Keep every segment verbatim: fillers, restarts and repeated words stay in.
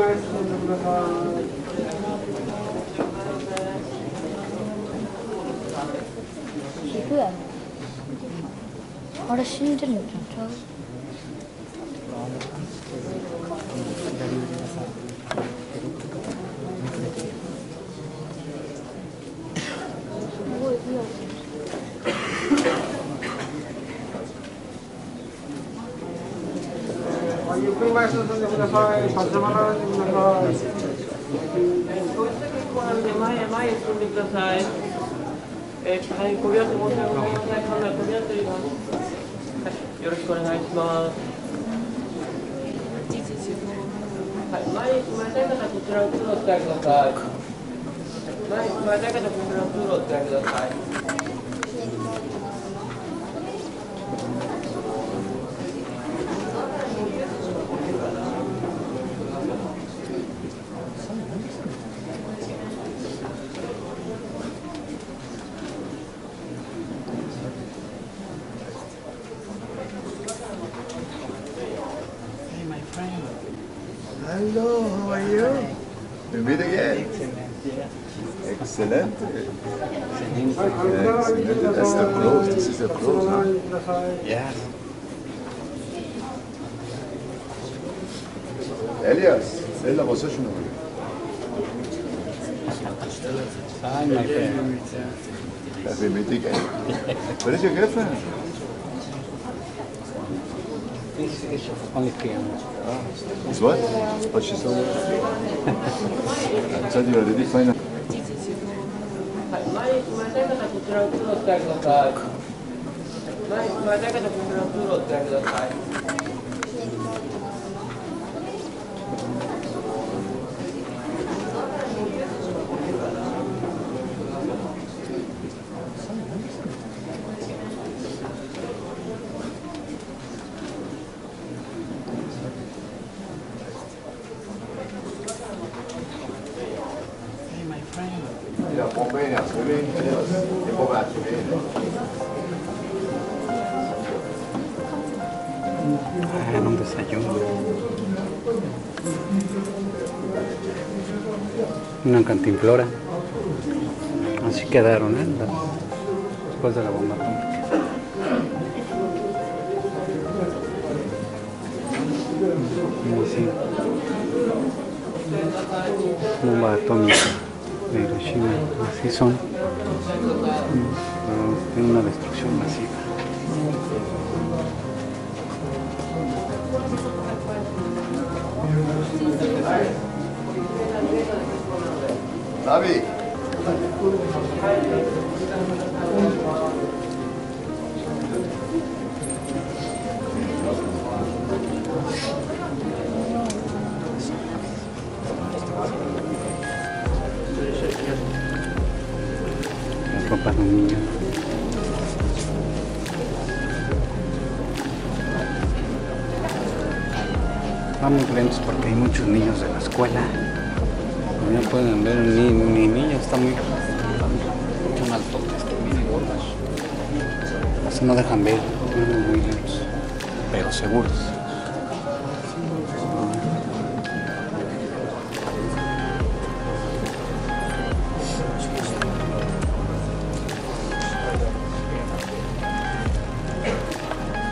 前進んでください。皮膚やね。あれ死んでるのちゃう？すごいいい音。ゆっくり前進んでください。立ち止まらないでください。前へ前へ進んでください。えー、はい、ごびょうで申し訳ございません。かなり飛び合っております。はい、よろしくお願いします。はい、前へ進まれたい方、こちらの通路を使いください。前へ進まれたい方、こちらの通路を使いください。Hello, how are you? We meet again. Excellent. Excellent. That's the close. This is the close, huh? Yes. Elias, tell the position over here. Hi, my friend. We meet again. Where is your girlfriend? This is only piano. It's what? But she's so... I'm sorry, you already find out. Una cantimplora. Así quedaron, ¿eh? Después de la bomba atómica. Bomba atómica de Hiroshima. Así son. Pero es una destrucción masiva. David. La ropa de un niño. Vamos lentos porque hay muchos niños de la escuela. Ya pueden ver, mi, mi niña está muy, muy alto, está muy gorda. Así no dejan ver, muy lentos, pero seguros.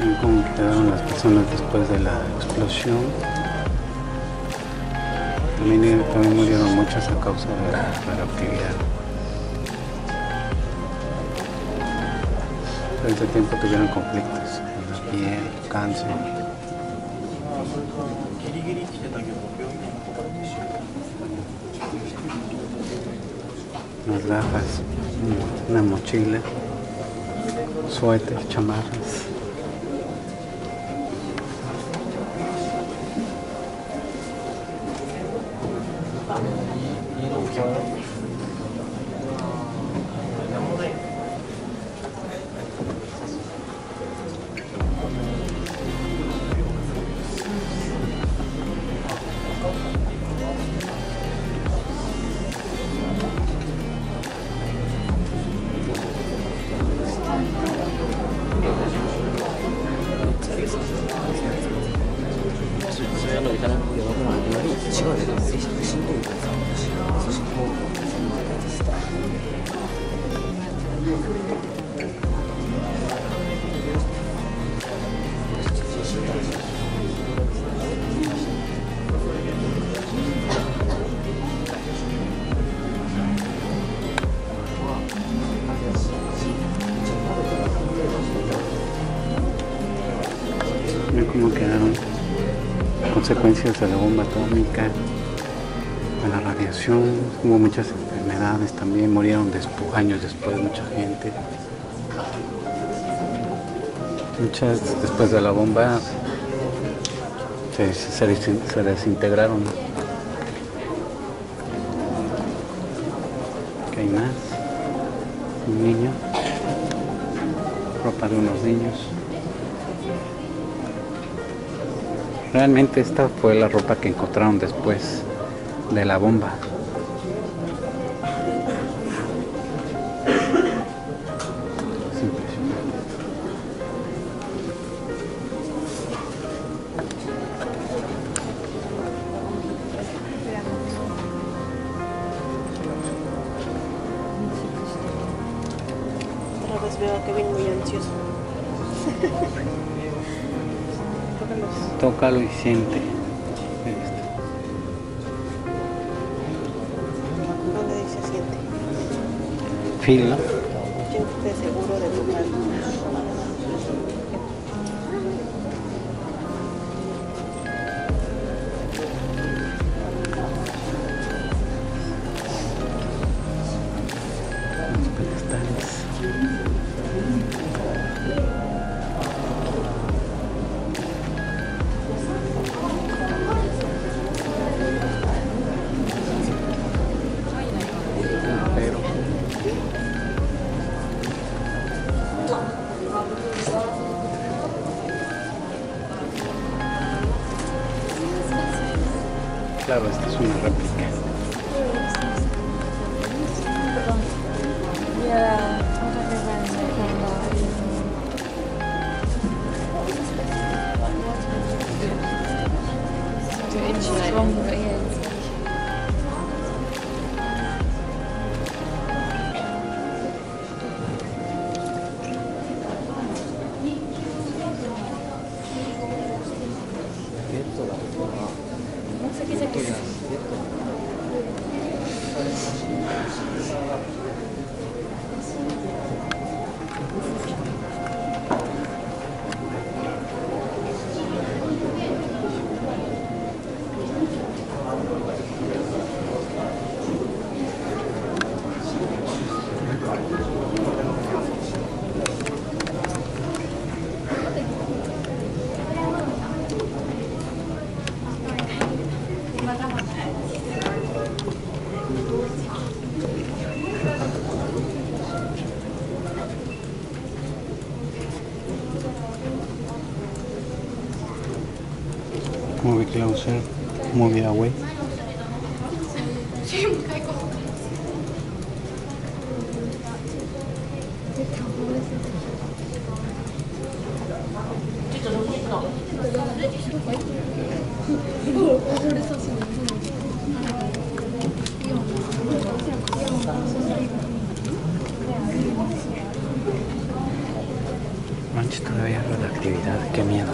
Ven cómo quedaron las personas después de la explosión. También, también murieron muchas a causa de la radioactividad. Por ese tiempo tuvieron conflictos en la piel, cáncer. Unas gafas, una mochila, suéteres, chamarras. Gracias. 일단은 여러분 안녕히 직원 여러분들이 신도 있어서 소식도 전달해드렸습니다. Miren cómo quedaron consecuencias de la bomba atómica, de la radiación. Hubo muchas enfermedades también, murieron después, años después mucha gente. Muchas después de la bomba se, se, se desintegraron. Aquí hay más. Un niño, ropa de unos niños. Realmente esta fue la ropa que encontraron después de la bomba. Es impresionante. Otra vez veo que viene muy ansioso. Tócalo y siente. ¿Dónde dice siente? Feel, ¿no? Siente seguro de tocar. Los pedestales. Claro, esta es una réplica. Movie closer, movie away. Manches, todavía no la actividad, qué miedo.